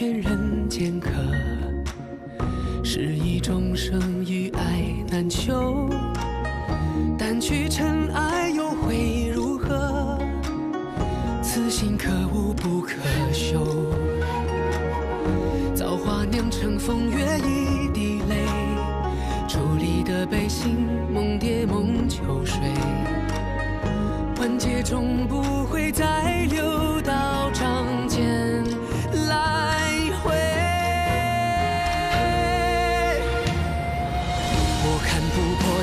全人间客，是一众生与爱难求。掸去尘埃又会如何？此心可悟不可修。造化酿成风月一滴泪，处离的悲心梦蝶梦秋水，万劫终不会再流到掌间。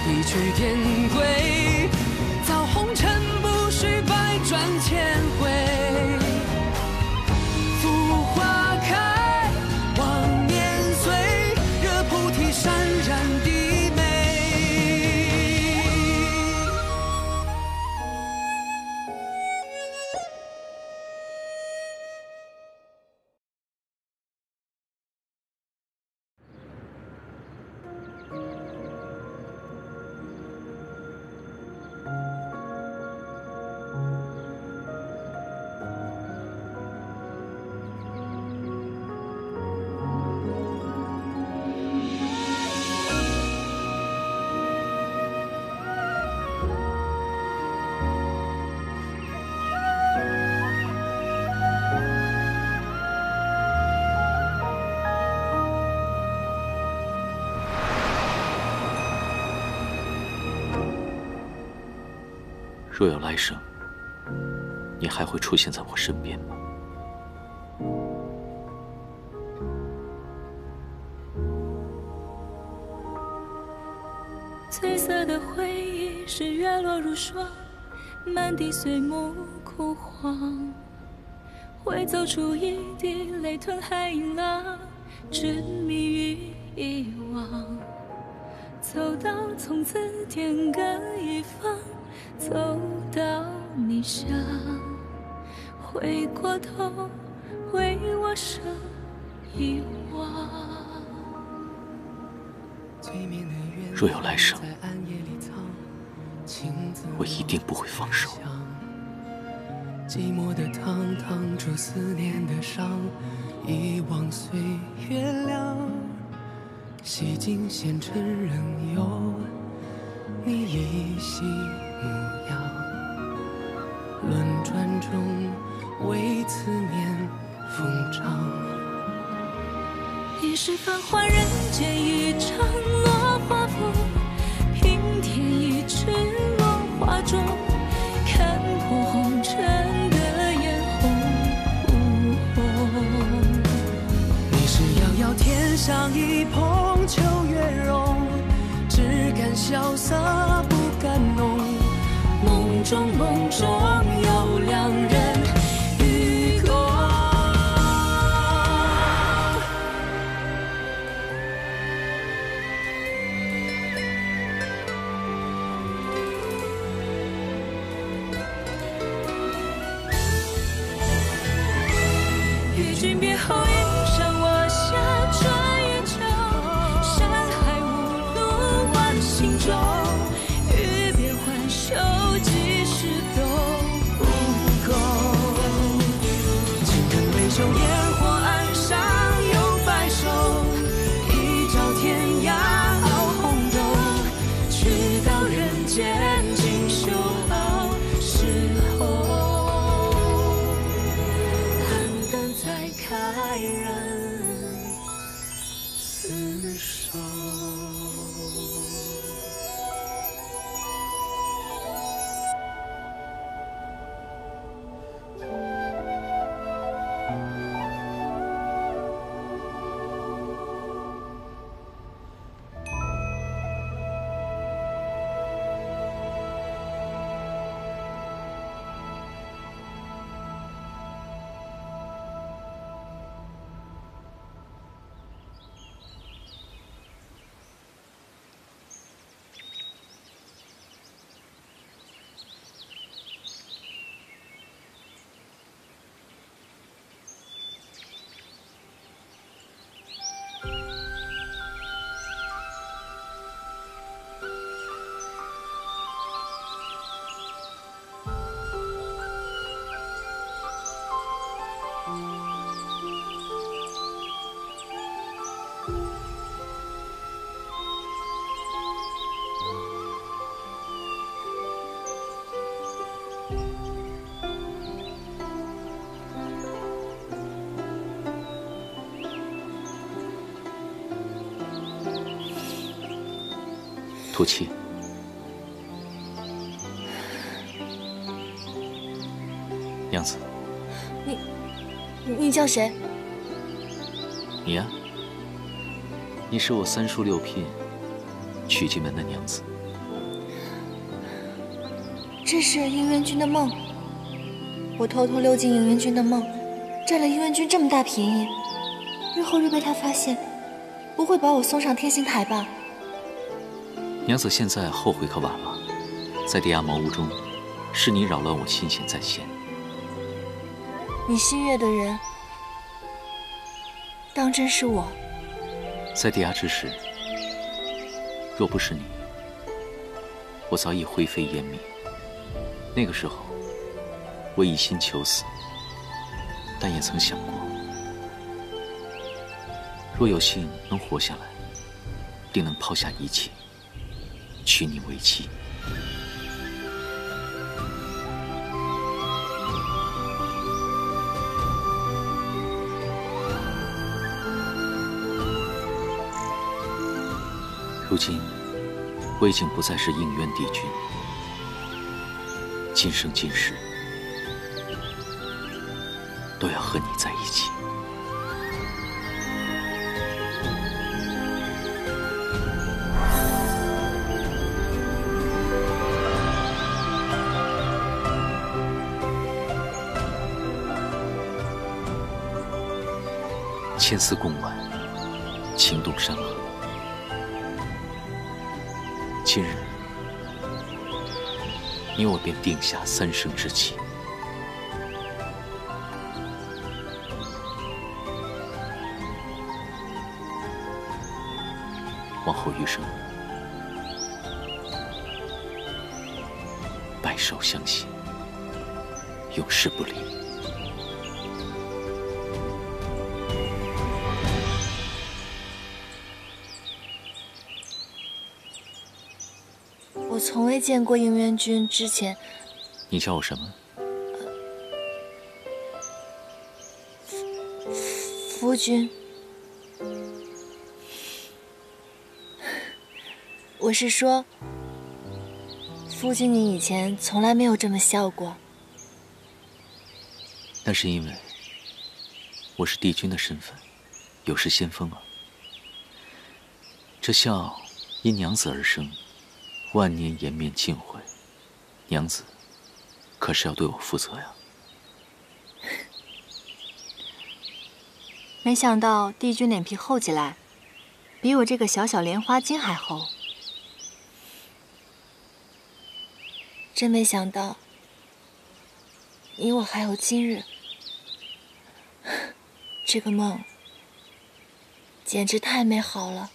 一曲天归，造红尘不须百转千回。芙花开，望年岁，惹菩提潸然低眉。若有来生，你还会出现在我身边吗？翠色的回忆是月落如霜，满地碎木枯黄，会走出一滴泪，吞海吟浪，沉迷于遗忘，走到从此天各一方。 走到你乡，回过头为我生遗忘。若有来生，我一定不会放手。寂寞的汤烫出思念的伤，遗忘随月亮，洗尽纤尘仍有你依稀。 模样，轮转中为此念疯长。一世繁华人间一场落花风，平添一池落花钟。看破红尘的眼红，你是遥遥天上一捧秋月容，只敢潇洒不敢浓。 梦中有良人与共。与君别后，一山我下转一秋，山海无路换心中。吐气。娘子，你叫谁？你呀、啊，你是我三叔六聘娶进门的娘子。这是应元君的梦，我偷偷溜进应元君的梦，占了应元君这么大便宜，日后若被他发现，不会把我送上天刑台吧？ 娘子现在后悔可晚了，在地下茅屋中，是你扰乱我心弦在先。你心悦的人，当真是我。在地下之时，若不是你，我早已灰飞烟灭。那个时候，我一心求死，但也曾想过，若有幸能活下来，定能抛下一切。 娶你为妻，如今我已经不再是应渊帝君，今生今世都要和你在一起。 千丝共挽，情动山河。今日，你我便定下三生之期。往后余生，白首相携，永世不离。 我从未见过应元君之前。你叫我什么？夫君。我是说，夫君，你以前从来没有这么笑过。那是因为我是帝君的身份，有失先锋啊。这笑因娘子而生。 万年颜面尽毁，娘子，可是要对我负责呀！没想到帝君脸皮厚起来，比我这个小小莲花精还厚。真没想到，你我还有今日。这个梦，简直太美好了。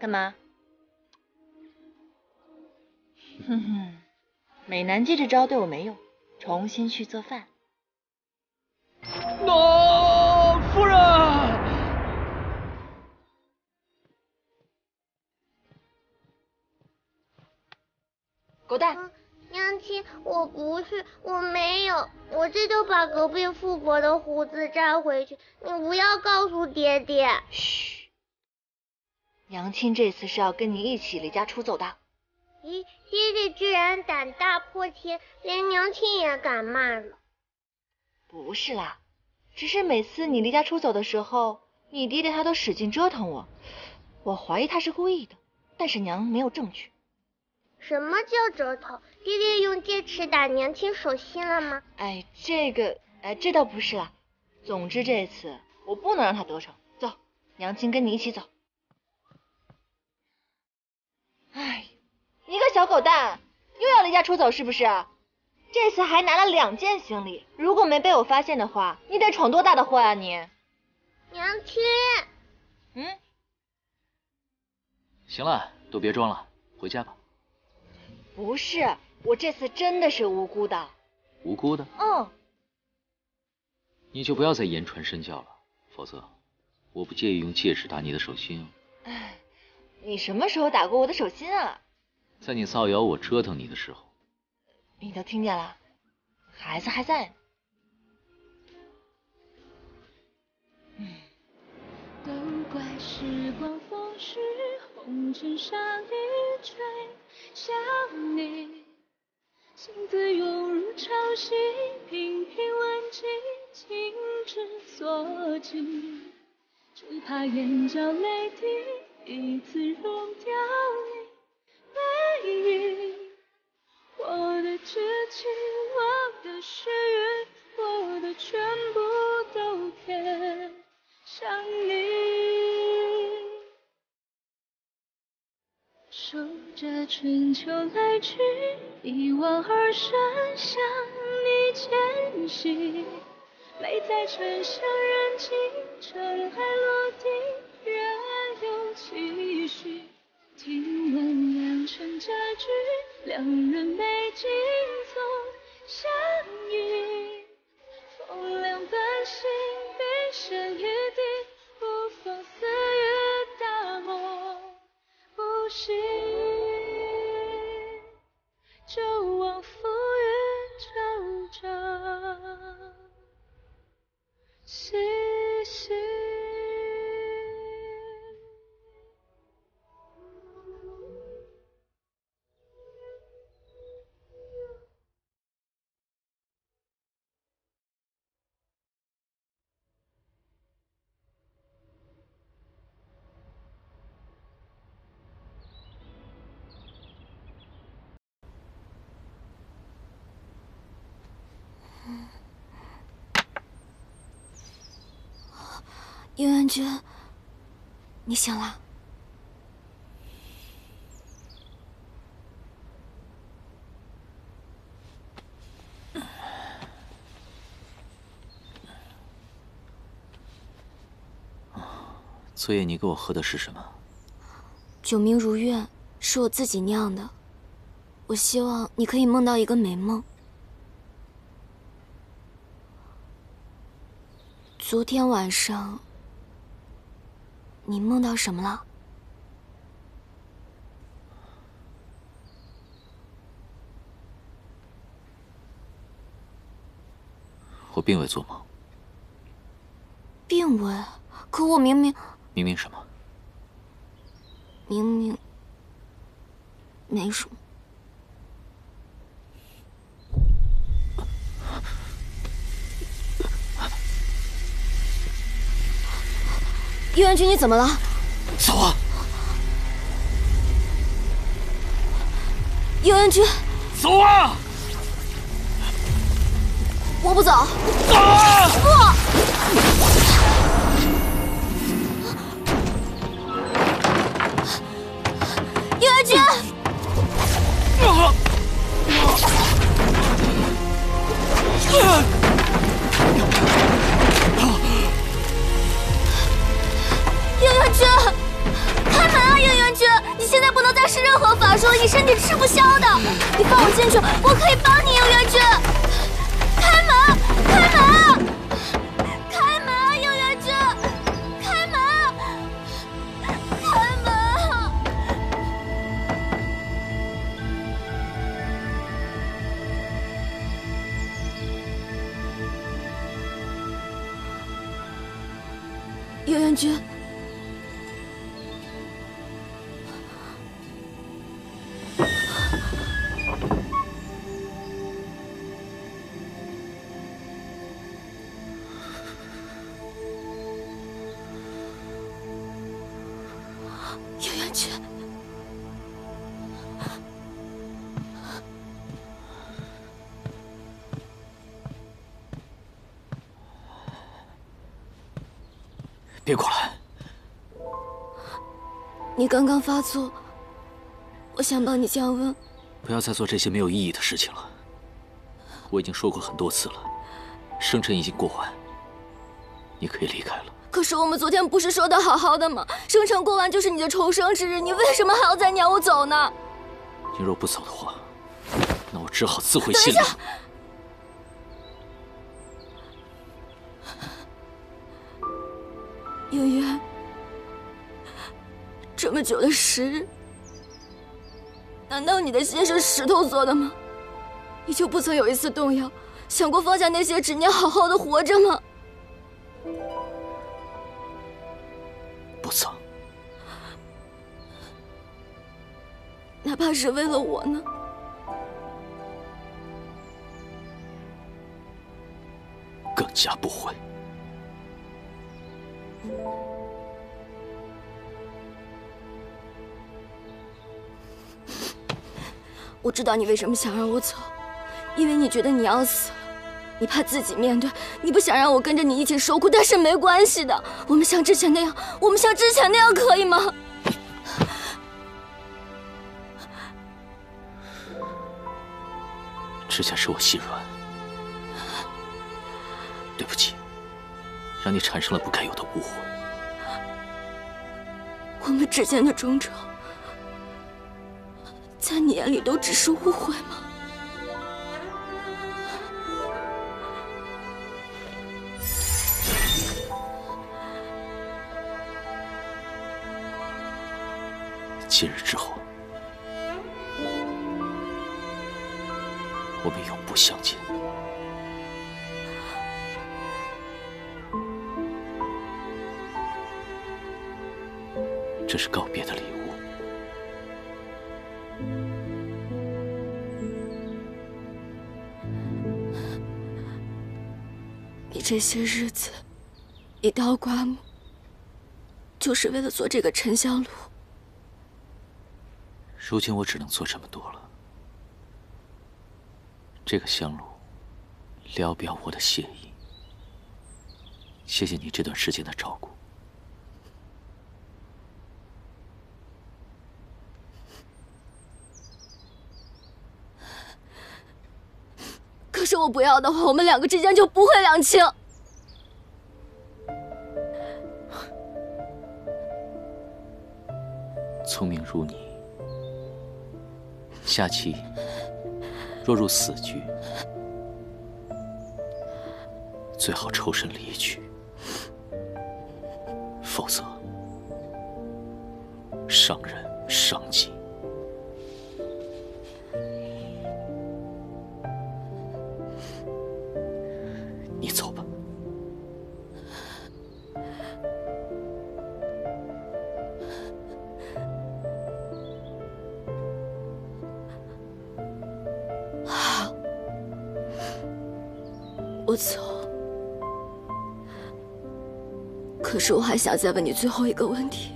干嘛？哼哼，美男计这招对我没用，重新去做饭。喏，夫人。狗蛋。娘亲，我不去，我没有，我这就把隔壁富婆的胡子扎回去。你不要告诉爹爹。嘘，娘亲这次是要跟你一起离家出走的。咦，爹爹居然胆大破天，连娘亲也敢骂了。不是啦，只是每次你离家出走的时候，你爹爹他都使劲折腾我，我怀疑他是故意的，但是娘没有证据。什么叫折腾？爹爹用戒尺打娘亲手心了吗？哎，这倒不是啦。总之这次我不能让他得逞。走，娘亲跟你一起走。哎，你个小狗蛋，又要离家出走是不是？这次还拿了2件行李，如果没被我发现的话，你得闯多大的祸啊你！娘亲，嗯，行了，都别装了，回家吧。不是，我这次真的是无辜的。无辜的？嗯。你就不要再言传身教了，否则我不介意用戒指打你的手心。哎，你什么时候打过我的手心啊？在你造谣我折腾你的时候。你都听见了？孩子还在。嗯。都怪时光风湿，红尘上一吹。想你，心自涌入潮汐，频频问起，情之所至，只怕眼角泪滴，一次溶掉你背影。我的痴情，我的誓约，我的全部都偏向你。守着春秋来去，一往而深，向你前行。泪在唇上燃尽，尘埃落定，仍有期许。听闻良辰佳句，两人美景总相遇。风凉半醒，冰山一滴，无风四月大漠不息。就往赴约朝朝夕夕。叶元君，你醒了？昨夜你给我喝的是什么？酒名如愿，是我自己酿的。我希望你可以梦到一个美梦。昨天晚上。你梦到什么了？我并未做梦。并未？可我明明……明明什么？明明没什么。叶元君，你怎么了？走啊！叶元君，走啊！我不走。走啊！不！叶元君！叶元君，开门啊，叶元君！是任何法术你身体吃不消的。你放我进去，我可以帮你，游园君。开门，开门！ 游园君，游园君，别过来！你刚刚发作，我想帮你降温。不要再做这些没有意义的事情了。我已经说过很多次了，生辰已经过完，你可以离开了。可是我们昨天不是说的好好的吗？生辰过完就是你的重生之日，你为什么还要再撵我走呢？你若不走的话，那我只好自毁心灵。 有缘，这么久的时日，难道你的心是石头做的吗？你就不曾有一次动摇，想过放下那些执念，好好的活着吗？不曾。哪怕是为了我呢？更加不会。 我知道你为什么想让我走，因为你觉得你要死，你怕自己面对，你不想让我跟着你一起受苦。但是没关系的，我们像之前那样，我们像之前那样，可以吗？之前是我心软，对不起。 让你产生了不该有的误会。我们之间的种种，在你眼里都只是误会吗？今日之后，我们永不相见。 这是告别的礼物。你这些日子以刀刮木，就是为了做这个沉香炉。如今我只能做这么多了。这个香炉聊表我的谢意，谢谢你这段时间的照顾。 可是我不要的话，我们两个之间就不会两清。聪明如你，下棋若入死局，最好抽身离去，否则伤人伤己。 你走吧，好，我走。可是我还想再问你最后一个问题：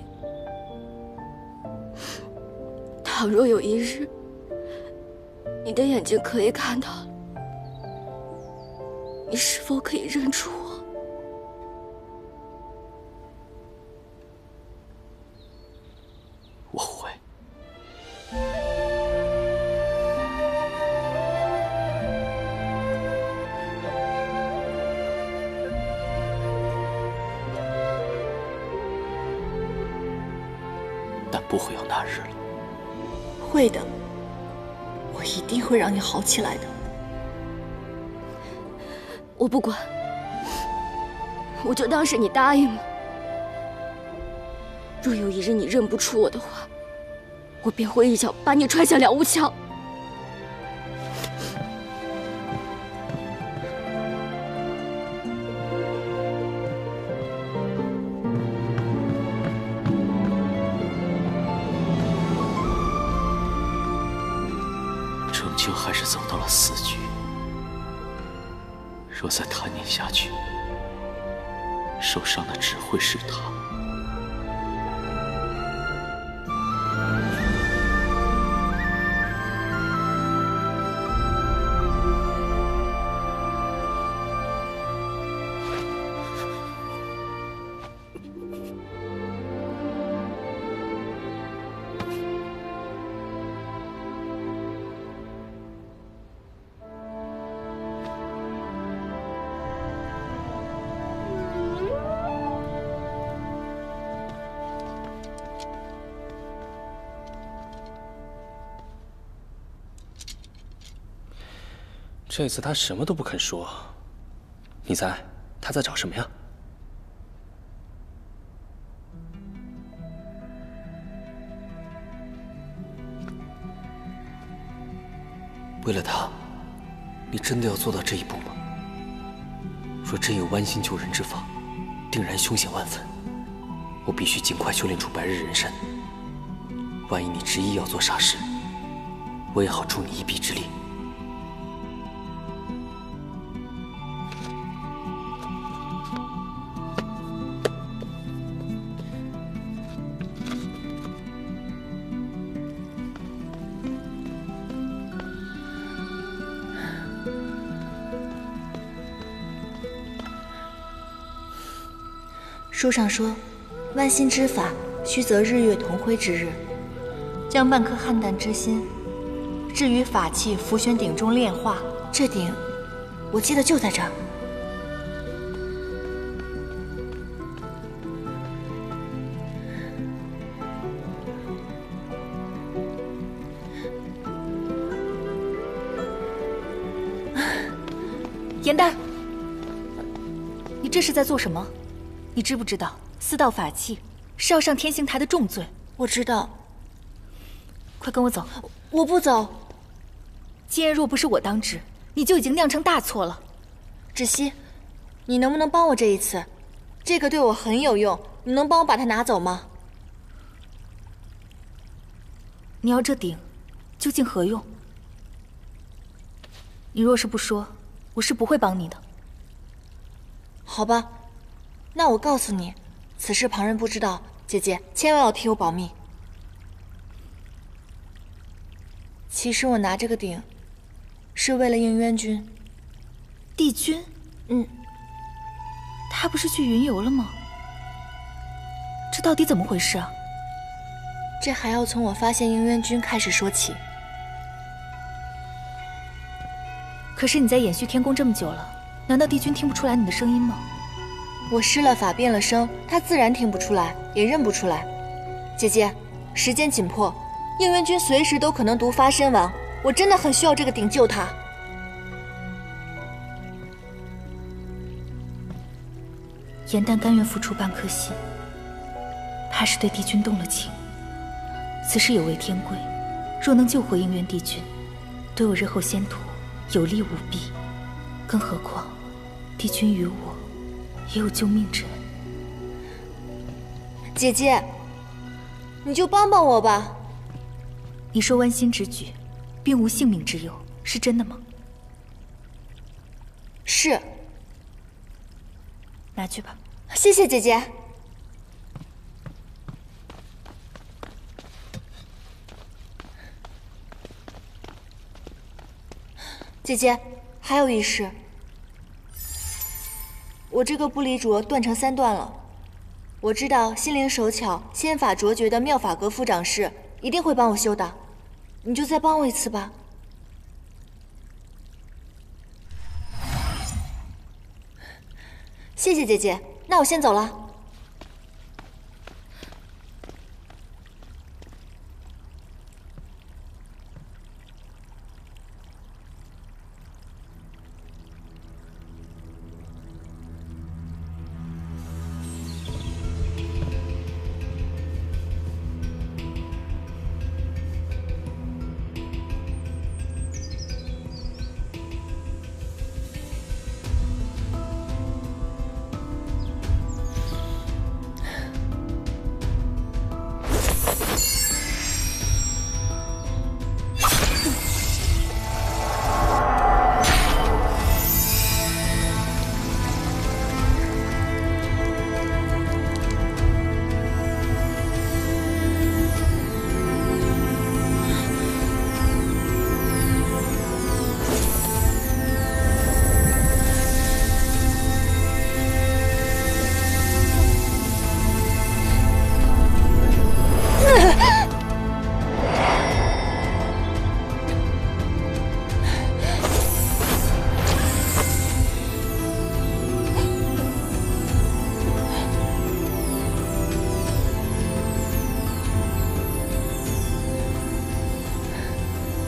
倘若有一日，你的眼睛可以看到。 你是否可以认出我？我会。但不会有那日了。会的，我一定会让你好起来的。我不管，我就当是你答应了。若有一日你认不出我的话，我便会一脚把你踹下两屋墙。 终究还是走到了死局。若再贪念下去，受伤的只会是他。这次他什么都不肯说，你猜他在找什么呀？为了他，你真的要做到这一步吗？若真有剜心救人之法，定然凶险万分。我必须尽快修炼出白日人参。万一你执意要做傻事，我也好助你一臂之力。 书上说，剜心之法须择日月同辉之日，将半颗菡萏之心置于法器浮玄鼎中炼化。这鼎，我记得就在这儿。严丹，你这是在做什么？ 你知不知道，私盗法器是要上天刑台的重罪？我知道。快跟我走！我不走。今日若不是我当值，你就已经酿成大错了。芷溪，你能不能帮我这一次？这个对我很有用，你能帮我把它拿走吗？你要这鼎，究竟何用？你若是不说，我是不会帮你的。好吧。 那我告诉你，此事旁人不知道，姐姐千万要替我保密。其实我拿这个鼎，是为了应渊君。帝君？嗯。他不是去云游了吗？这到底怎么回事啊？这还要从我发现应渊君开始说起。可是你在延续天宫这么久了，难道帝君听不出来你的声音吗？ 我施了法，变了声，他自然听不出来，也认不出来。姐姐，时间紧迫，应元君随时都可能毒发身亡，我真的很需要这个鼎救他。颜丹甘愿付出半颗心，怕是对帝君动了情。此事有违天规，若能救回应元帝君，对我日后仙途有利无弊。更何况，帝君与我。 也有救命之恩，姐姐，你就帮帮我吧。你说剜心之举，并无性命之忧，是真的吗？是。拿去吧。谢谢姐姐。姐姐，还有一事。 我这个不离镯断成三段了，我知道心灵手巧、仙法卓绝的妙法阁副掌事一定会帮我修的，你就再帮我一次吧。谢谢姐姐，那我先走了。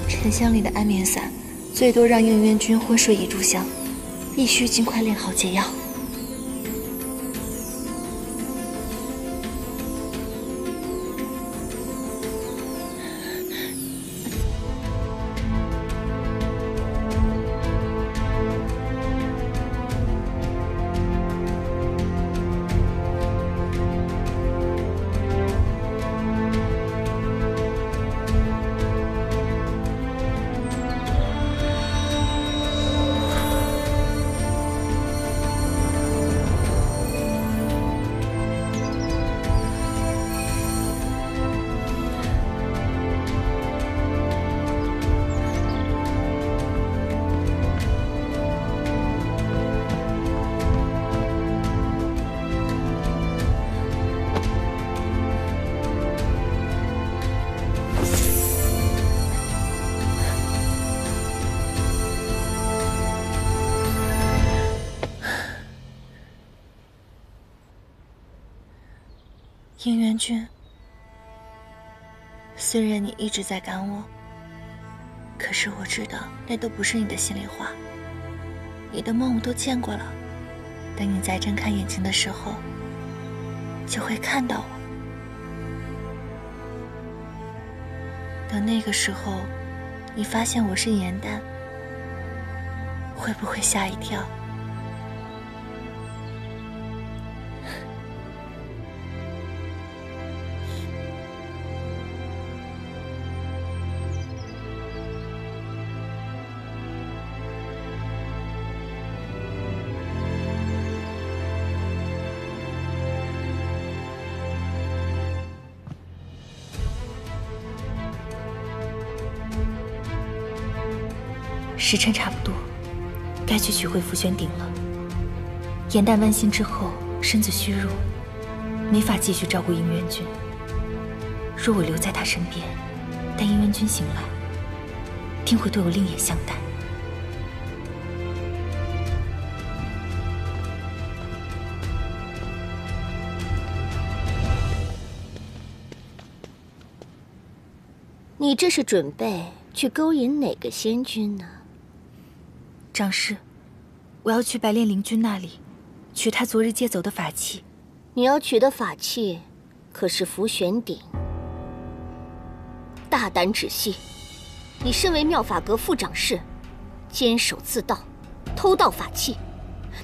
沉香里的安眠散最多让应渊君昏睡1炷香，必须尽快炼好解药。应元君，虽然你一直在赶我，可是我知道那都不是你的心里话。你的梦我都见过了，等你再睁开眼睛的时候，就会看到我。等那个时候，你发现我是颜淡，会不会吓一跳？ 时辰差不多，该去取回福轩鼎了。颜淡剜心之后，身子虚弱，没法继续照顾应元君。若我留在他身边，待应元君醒来，定会对我另眼相待。你这是准备去勾引哪个仙君呢？ 长师，我要去白炼灵君那里，取他昨日借走的法器。你要取的法器，可是福玄鼎。大胆止息！你身为妙法阁副掌事，监守自盗，偷盗法器，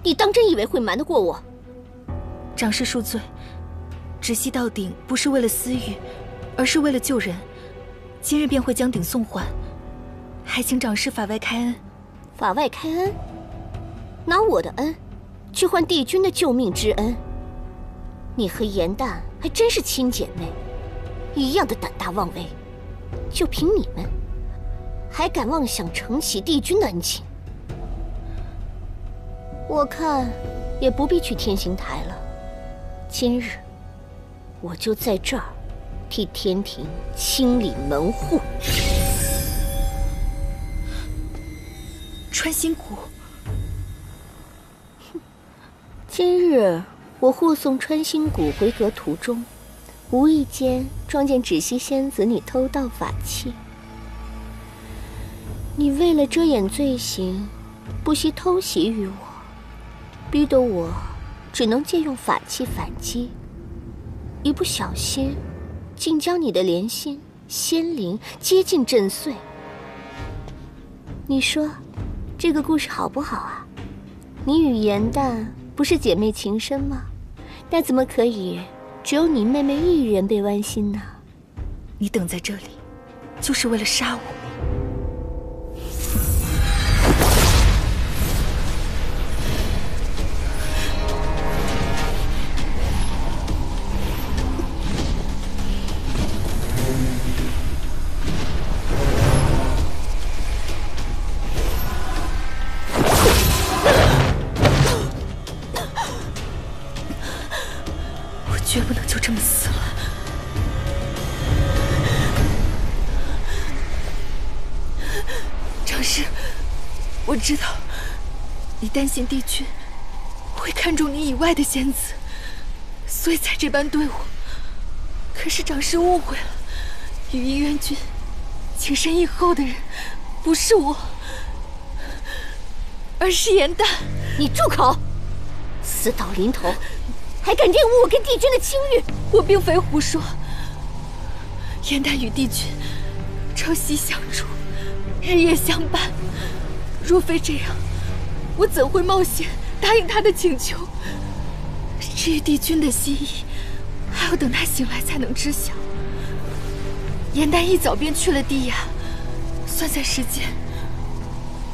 你当真以为会瞒得过我？长师恕罪，止息到鼎不是为了私欲，而是为了救人。今日便会将鼎送还，还请长师法外开恩。 法外开恩，拿我的恩去换帝君的救命之恩。你和颜淡还真是亲姐妹，一样的胆大妄为。就凭你们，还敢妄想承袭帝君的恩情？我看也不必去天行台了。今日，我就在这儿替天庭清理门户。 穿心骨，今日我护送穿心骨回阁途中，无意间撞见止息仙子你偷盗法器。你为了遮掩罪行，不惜偷袭于我，逼得我只能借用法器反击。一不小心，竟将你的莲心、仙灵接近震碎。你说？ 这个故事好不好啊？你与颜淡不是姐妹情深吗？那怎么可以只有你妹妹一人被剜心呢？你等在这里，就是为了杀我。 知道，你担心帝君会看中你以外的仙子，所以才这般对我。可是长师误会了，与应元君情深意厚的人不是我，而是颜淡。你住口！死到临头，还敢玷污我跟帝君的清誉！我并非胡说，颜淡与帝君朝夕相处，日夜相伴。若非这样，我怎会冒险答应他的请求？至于帝君的心意，还要等他醒来才能知晓。 颜淡一早便去了帝衙，算算时间，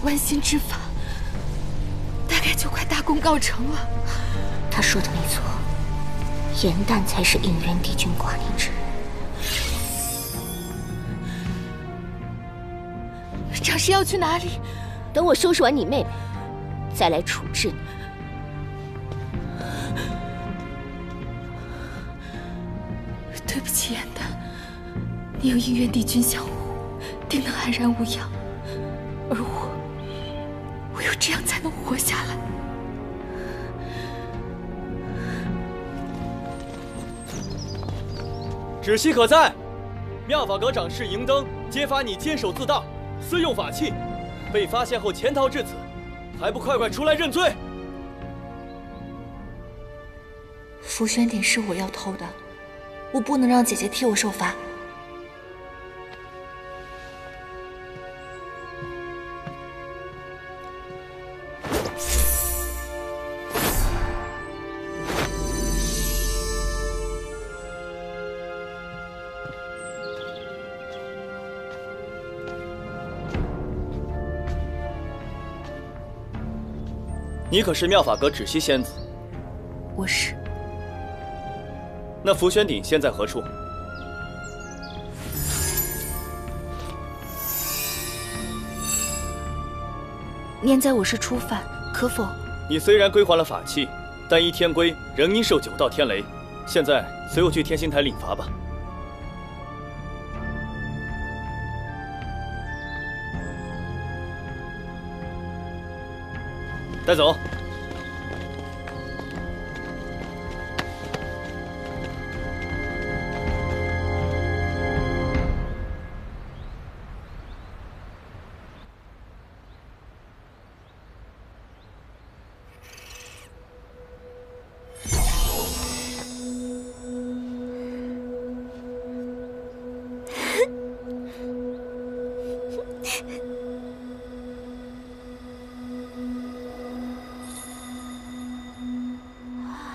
剜心之法大概就快大功告成了。他说的没错，颜淡才是应元帝君寡人之人。长师要去哪里？等我收拾完你妹妹，再来处置你。 你有应元帝君相护，定能安然无恙。而我又这样才能活下来。止息可在？妙法阁掌事迎登揭发你监守自盗、私用法器，被发现后潜逃至此，还不快快出来认罪！浮玄鼎是我要偷的，我不能让姐姐替我受罚。 你可是妙法阁止息仙子，我是。那浮玄鼎现在何处？念在我是初犯，可否？你虽然归还了法器，但依天规仍应受9道天雷。现在随我去天星台领罚吧。带走。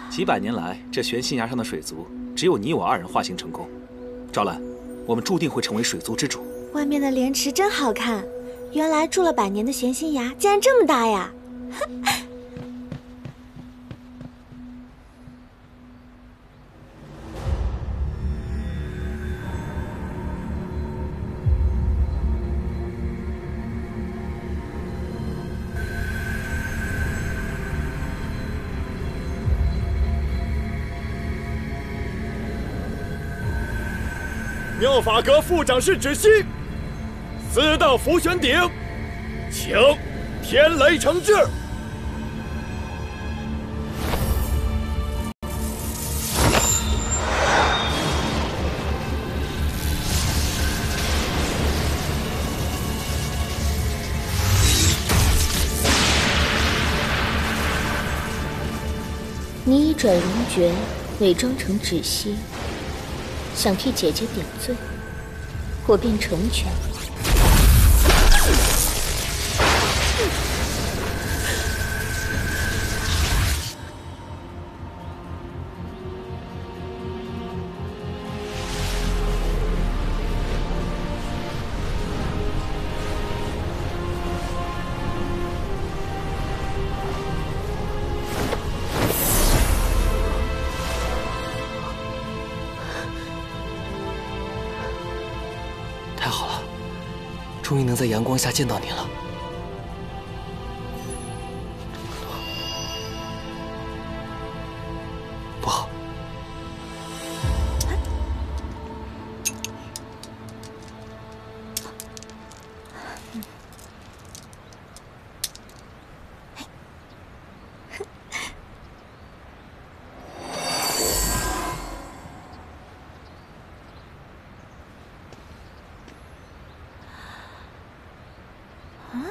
几百年来，这玄心崖上的水族，只有你我2人化形成功。赵兰，我们注定会成为水族之主。外面的莲池真好看，原来住了100年的玄心崖竟然这么大呀！妙法阁副掌事止息，私盗浮玄鼎，请天雷惩治。你已转荣爵，伪装成止息。 想替姐姐顶罪，我便成全你。终于能在阳光下见到你了。不好！啊？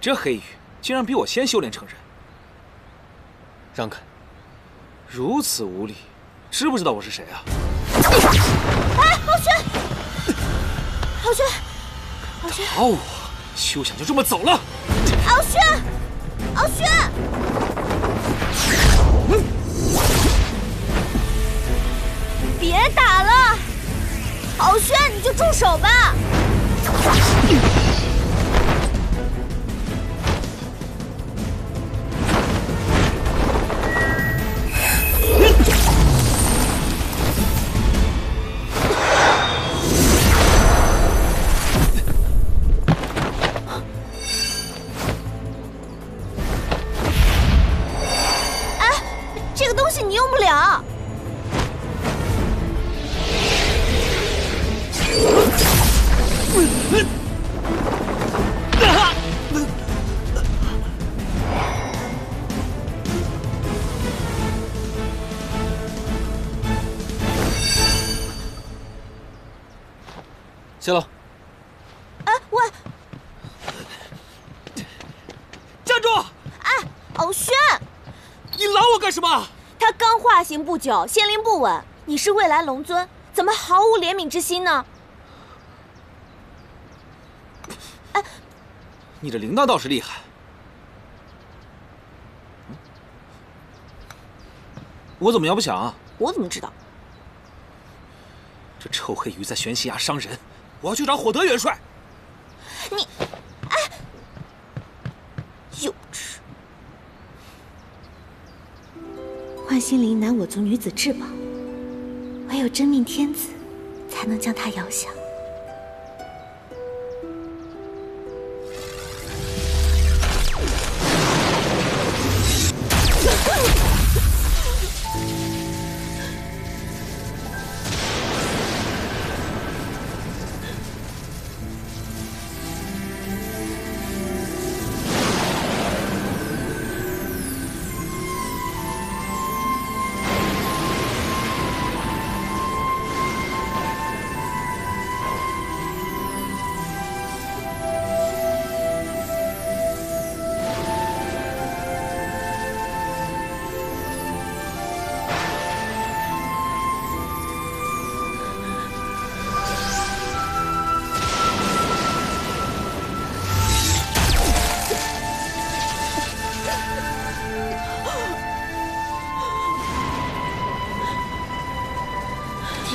这黑羽竟然比我先修炼成人，让开！如此无礼，知不知道我是谁啊？哎，敖轩！敖轩！敖轩！打我！休想就这么走了！敖轩！敖轩！别打了！敖轩，你就住手吧！ 谢了。哎，喂！站住！哎，敖轩，你拦我干什么？他刚化形不久，仙灵不稳。你是未来龙尊，怎么毫无怜悯之心呢？哎，你这铃铛倒是厉害。我怎么摇不响啊？我怎么知道？这臭黑鱼在悬溪崖伤人。 我要去找火德元帅。你，哎，幼稚！幻心铃乃我族女子至宝，唯有真命天子才能将它摇响。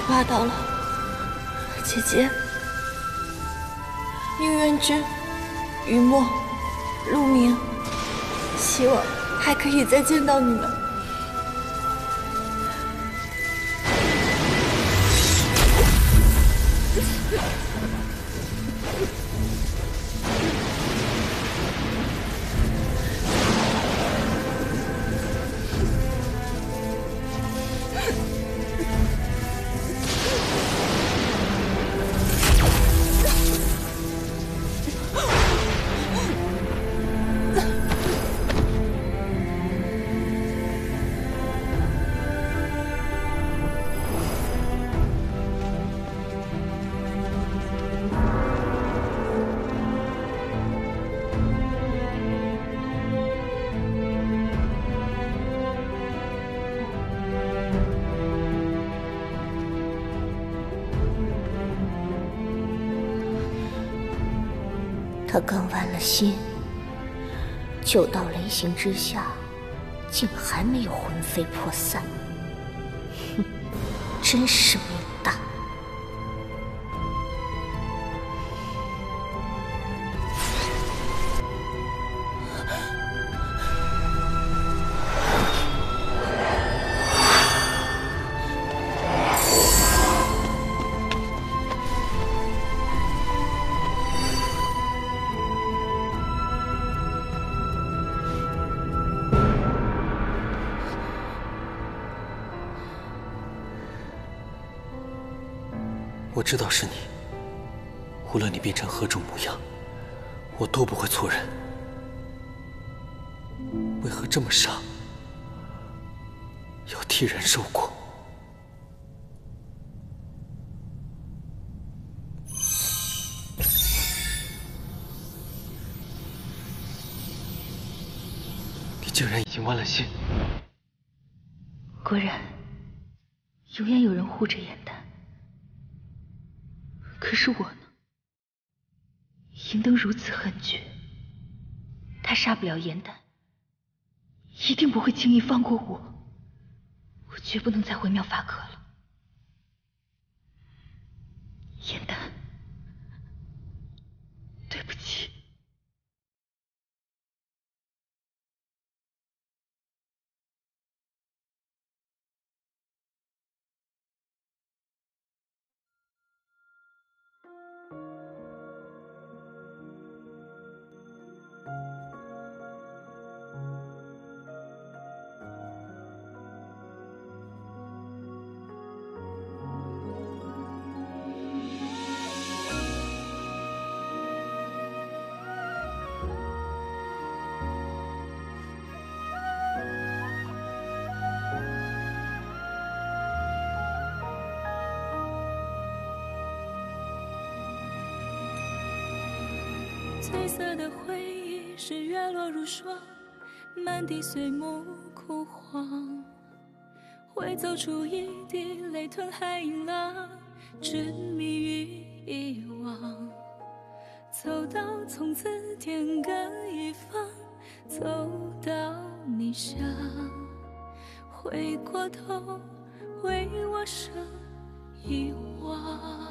抓到了，姐姐。宁渊之、雨墨、陆明，希望还可以再见到你们。他刚剜了心，就到雷刑之下，竟还没有魂飞魄散，哼，真是命大。我知道是你，无论你变成何种模样，我都不会错认。为何这么傻，要替人受苦？ 竟然已经弯了心。果然，永远有人护着颜丹。可是我呢？银灯如此狠绝，他杀不了颜丹，一定不会轻易放过我。我绝不能再回庙法阁了。颜丹，对不起。 翠色的回忆是月落如霜，满地碎木枯黄。会走出一滴泪，吞海银浪，执迷于遗忘。走到从此天各一方，走到你乡。回过头，为我生遗忘。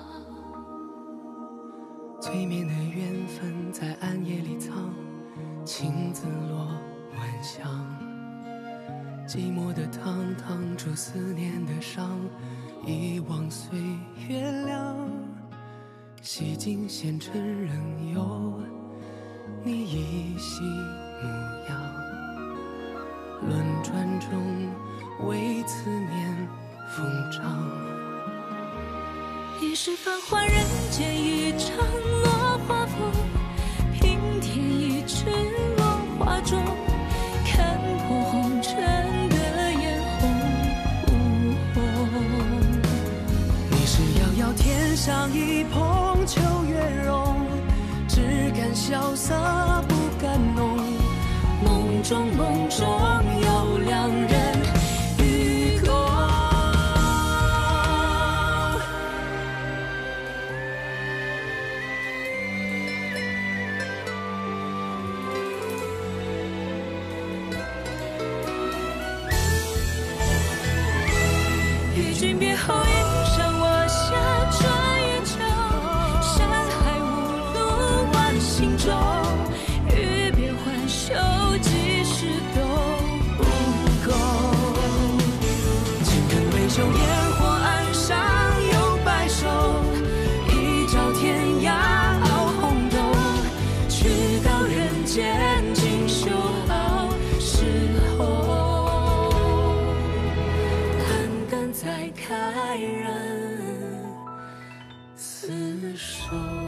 催眠的缘分在暗夜里藏，情字落晚香。寂寞的汤烫出思念的伤，遗忘随月亮。洗尽纤尘仍有你依稀模样。轮转中为思念疯长。 一世繁华，人间一场落花风，平添一池落花钟。看破红尘的眼红不红。你是遥遥天上一捧秋月容，只敢潇洒不敢浓。梦中有两人。 再开人厮守。